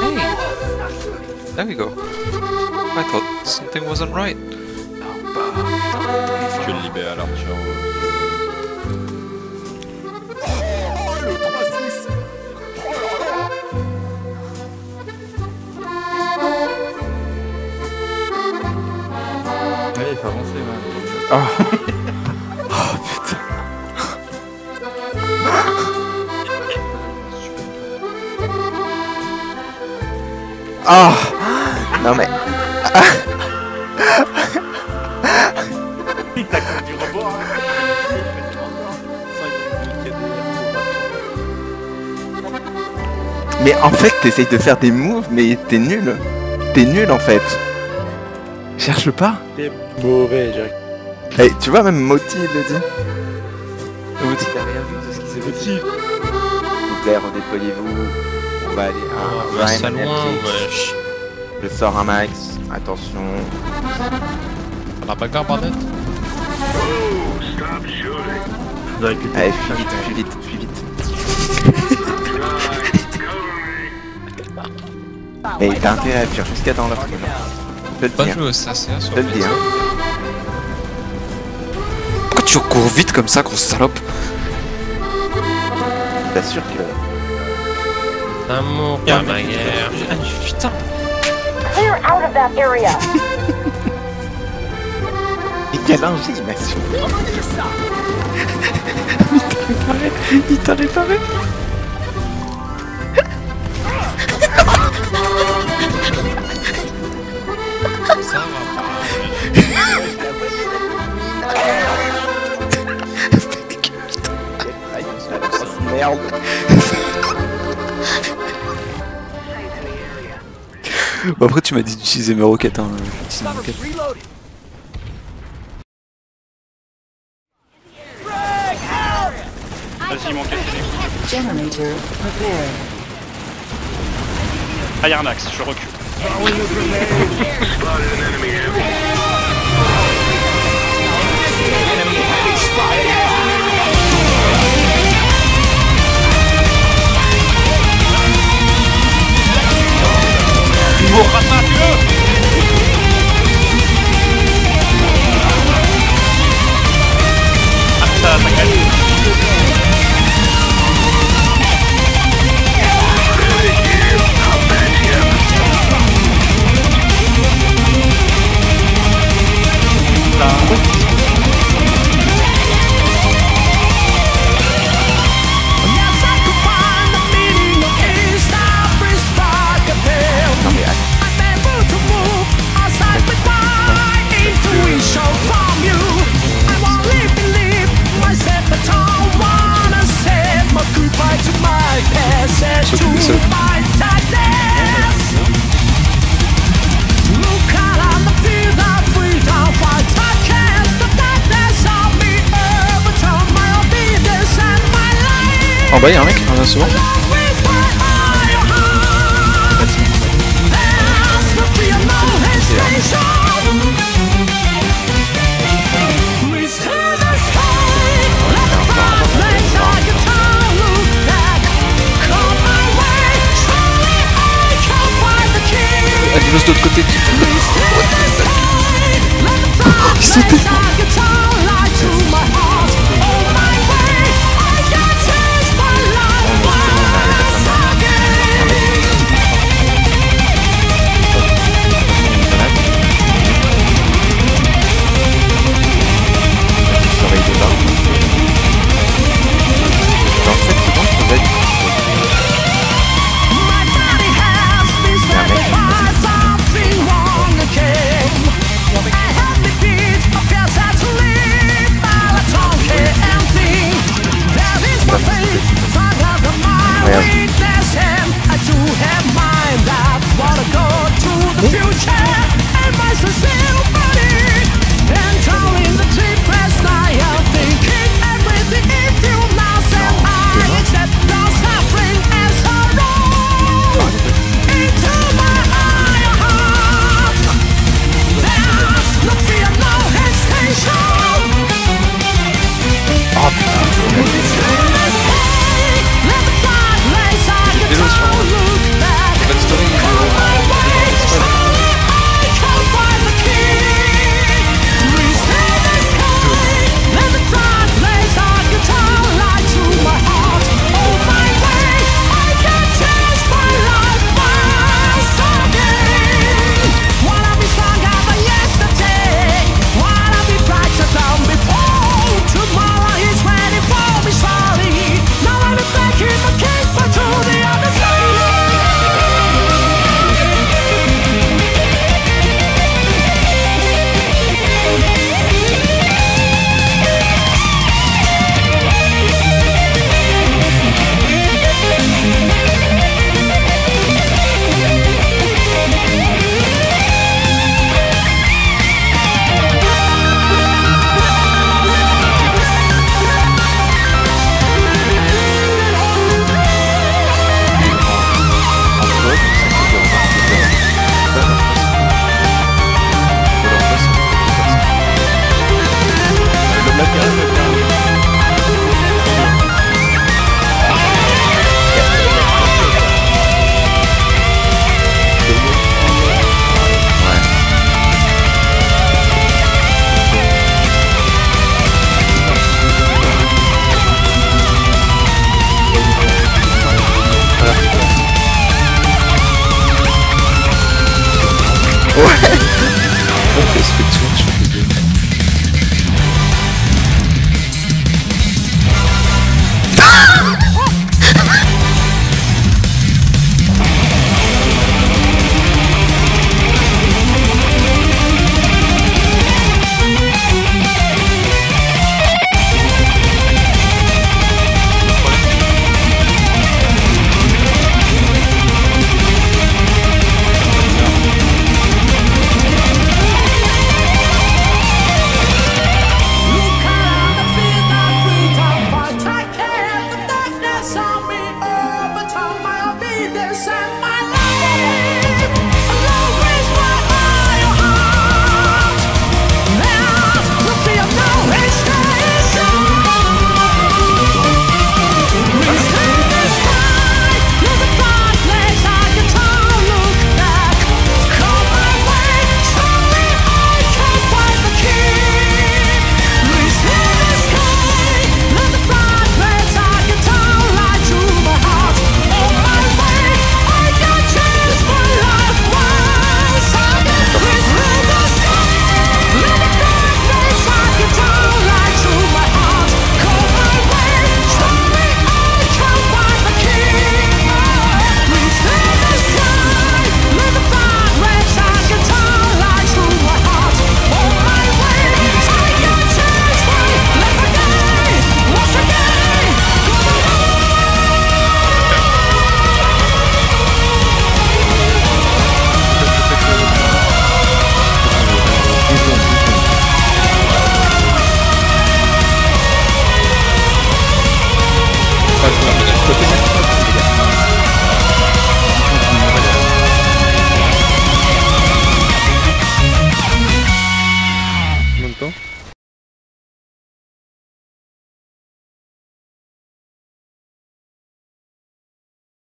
Hey! There we go. I thought something wasn't right. Je le libère alors, tu vois. Oh, le 3-6! Oh là là! Allez, faut avancer, là. Oh. Oh non mais... Il t'a comme du rebord, hein. Mais en fait t'essayes de faire des moves mais t'es nul. T'es nul en fait. Cherche pas. T'es mauvais Jack. Hey, tu vois même Moti il le dit. Moti t'as rien vu de ce qui s'est passé. S'il vous plaît redéployez-vous. On va aller à un loin, wesh. Je sors un max, attention. On a pas le temps par tête. Allez, fuis vite. Mais t'as intérêt à fuir jusqu'à dans l'autre. Je peux te dire. Je peux te dire. Pourquoi tu cours vite comme ça, grosse salope? T'assures que... Amour, pas ma guerre. Ah putain! Clear out of that area! Et quelle imagination! Il t'a réparé! Ça va pas! Merde! Bon après tu m'as dit d'utiliser mes roquettes hein, j'utilise mes roquettes. Vas-y mon capitaine. Ah y'a un axe, je recule. Pour Rassin, tu veux? Ah, ça calme. En bas y'a un mec, on vient souvent. Il bosse de l'autre côté. Il sautait. That's a Ouais. Pourquoi il se fait toucher?